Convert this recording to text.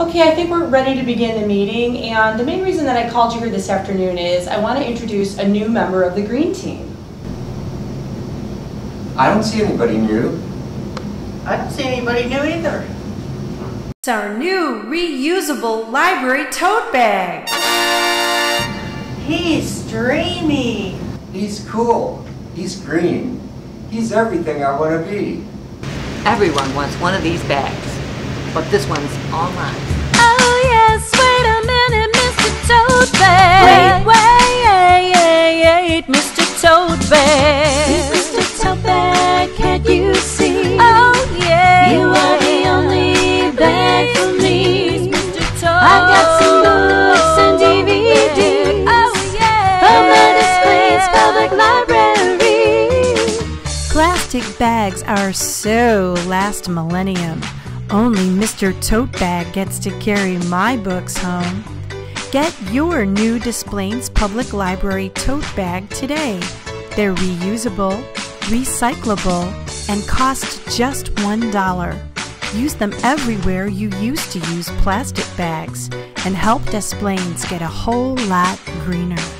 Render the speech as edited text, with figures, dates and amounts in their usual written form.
Okay, I think we're ready to begin the meeting, and the main reason that I called you here this afternoon is I want to introduce a new member of the Green Team. I don't see anybody new. I don't see anybody new either. It's our new reusable library tote bag. He's dreamy. He's cool. He's green. He's everything I want to be. Everyone wants one of these bags. But this one's online. Oh yes, wait a minute, Mr. Totebag. Wait, Mr. Totebag. Mr. Totebag, can't you see? Oh yeah, you are the only bag for me, Mr. Totebag. I got some books and DVDs. Oh yeah, from the Des Plaines Public Library. Plastic bags are so last millennium. Only Mr. Totebag gets to carry my books home. Get your new Des Plaines Public Library tote bag today. They're reusable, recyclable, and cost just $1. Use them everywhere you used to use plastic bags and help Des Plaines get a whole lot greener.